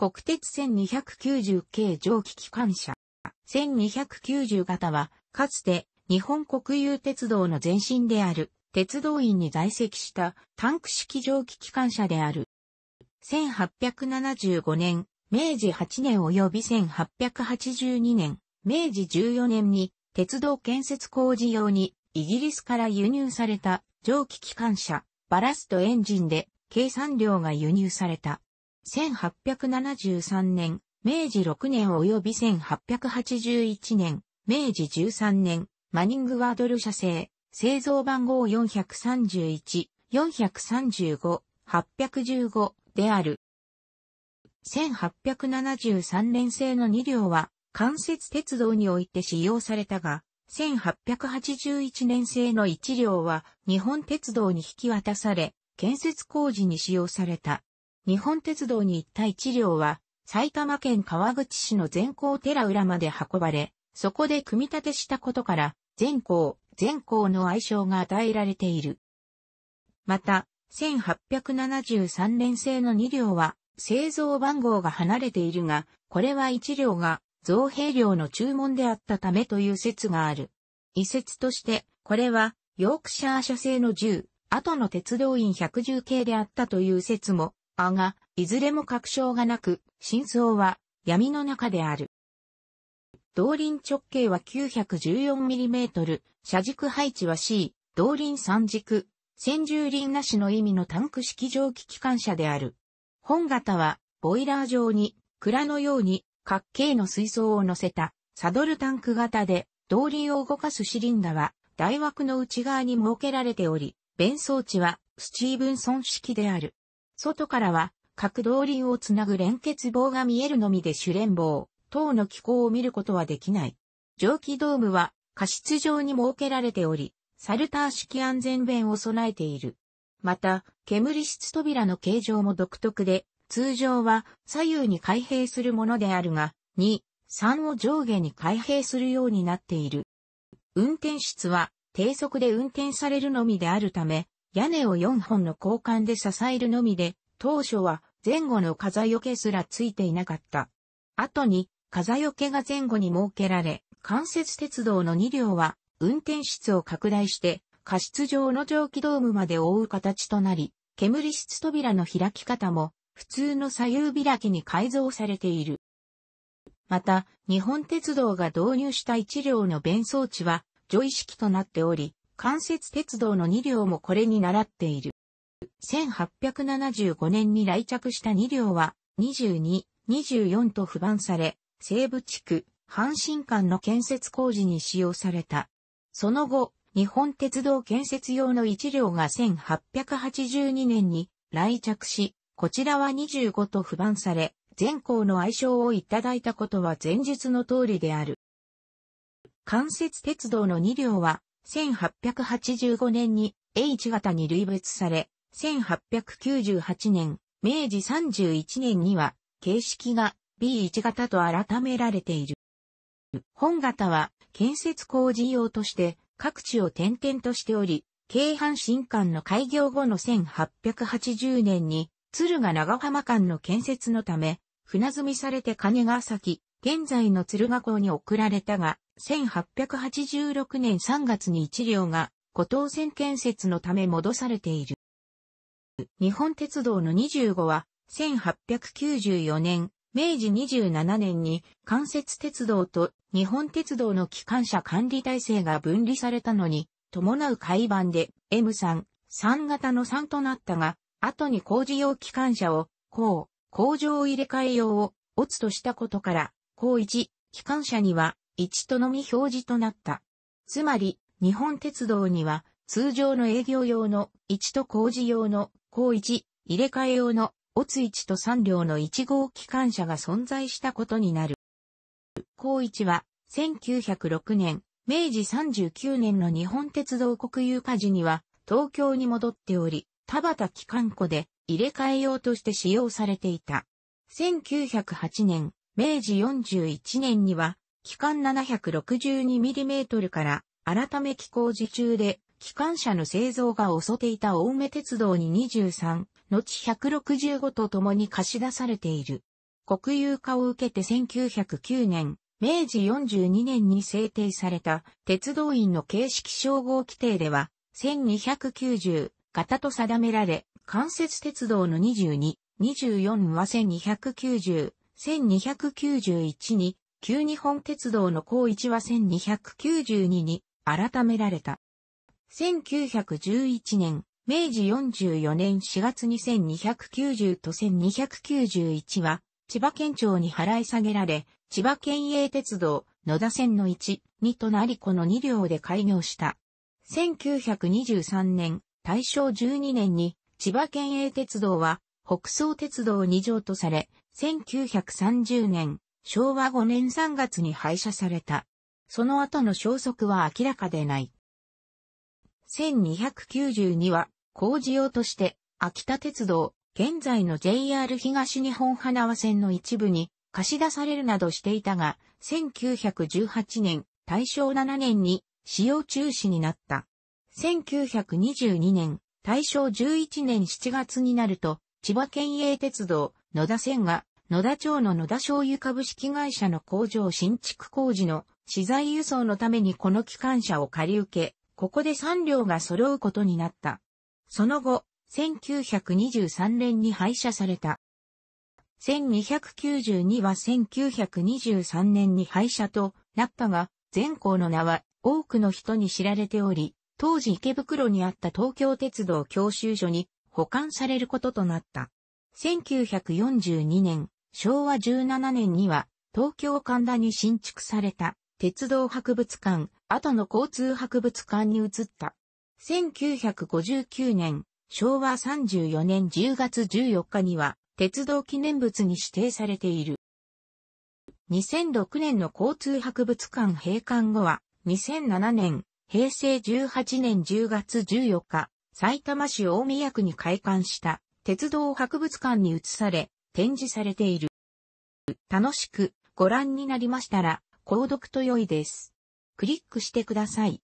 国鉄1290系蒸気機関車。1290型は、かつて日本国有鉄道の前身である、鉄道員に在籍したタンク式蒸気機関車である。1875年、明治8年及び1882年、明治14年に鉄道建設工事用にイギリスから輸入された蒸気機関車、バラストエンジンで計3両が輸入された。1873年、明治6年及び1881年、明治13年、マニングワードル社製、製造番号431、435、815である。1873年製の2両は関節鉄道において使用されたが、1881年製の1両は日本鉄道に引き渡され、建設工事に使用された。日本鉄道に行った1両は埼玉県川口市の善光寺裏まで運ばれ、そこで組み立てしたことから、善光の愛称が与えられている。また、1873年製の2両は、製造番号が離れているが、これは1両が造幣料の注文であったためという説がある。一説として、これはヨークシャー社製の10、後の鉄道員110系であったという説も、が、いずれも確証がなく、真相は闇の中である。動輪直径は 914mm、車軸配置は C、動輪3軸、専従輪なしの意味のタンク式蒸気機関車である。本型は、ボイラー状に、蔵のように、各系の水槽を乗せた、サドルタンク型で、動輪を動かすシリンダは、台枠の内側に設けられており、弁装置は、スチーブンソン式である。外からは、各動輪をつなぐ連結棒が見えるのみで主連棒、等の機構を見ることはできない。蒸気ドームは、過失上に設けられており、サルター式安全弁を備えている。また、煙室扉の形状も独特で、通常は左右に開閉するものであるが、2、3を上下に開閉するようになっている。運転室は低速で運転されるのみであるため、屋根を4本の鋼管で支えるのみで、当初は前後の風よけすらついていなかった。後に風よけが前後に設けられ、関節鉄道の2両は運転室を拡大して、過失上の蒸気ドームまで覆う形となり、煙室扉の開き方も普通の左右開きに改造されている。また、日本鉄道が導入した1両の弁装置は、ジョイ式となっており、関節鉄道の2両もこれに倣っている。1875年に来着した2両は、22、24と不番され、西部地区、阪神間の建設工事に使用された。その後、日本鉄道建設用の1両が1882年に来着し、こちらは25と不番され、善光の愛称をいただいたことは前述の通りである。関節鉄道の2両は、1885年に H 型に類別され、1898年、明治31年には、形式が B1 型と改められている。本型は、建設工事用として、各地を転々としており、京阪神間の開業後の1880年に、敦賀長浜間の建設のため、船積みされて金ヶ崎、現在の敦賀港に送られたが、1886年3月に1両が、五島線建設のため戻されている。日本鉄道の25は、1894年、明治27年に関節鉄道と日本鉄道の機関車管理体制が分離されたのに伴う改版で M3、3型の3となったが、後に工事用機関車を工場入れ替え用を乙としたことから、1、機関車には1とのみ表示となった。つまり、日本鉄道には通常の営業用の1と工事用の1、入れ替え用の乙1と3両の1号機関車が存在したことになる。乙1は1906年、明治39年の日本鉄道国有化時には東京に戻っており、田端機関庫で入れ替え用として使用されていた。1908年、明治41年には機関 762mm から改め機工事中で機関車の製造が遅っていた青梅鉄道に23、後165と共に貸し出されている。国有化を受けて1909年、明治42年に制定された鉄道員の形式称号規定では、1290型と定められ、関節鉄道の22、24は1290、1291に、旧日本鉄道の項1は1292に改められた。1911年、明治44年4月に1290と1291は、千葉県庁に払い下げられ、千葉県営鉄道、野田線の1、2となりこの2両で開業した。1923年、大正12年に、千葉県営鉄道は、北総鉄道2条とされ、1930年、昭和5年3月に廃車された。その後の消息は明らかでない。1292は、工事用として、秋田鉄道、現在の JR 東日本花輪線の一部に貸し出されるなどしていたが、1918年、大正7年に使用中止になった。1922年、大正11年7月になると、千葉県営鉄道、野田線が、野田町の野田醤油株式会社の工場新築工事の資材輸送のためにこの機関車を借り受け、ここで3両が揃うことになった。その後、1923年に廃車された。1292は1923年に廃車となったが、全校の名は多くの人に知られており、当時池袋にあった東京鉄道教習所に保管されることとなった。1942年、昭和17年には東京神田に新築された鉄道博物館、後の交通博物館に移った。1959年、昭和34年10月14日には鉄道記念物に指定されている。2006年の交通博物館閉館後は2007年、平成18年10月14日、埼玉市大宮区に開館した鉄道博物館に移され展示されている。楽しくご覧になりましたら購読と良いです。クリックしてください。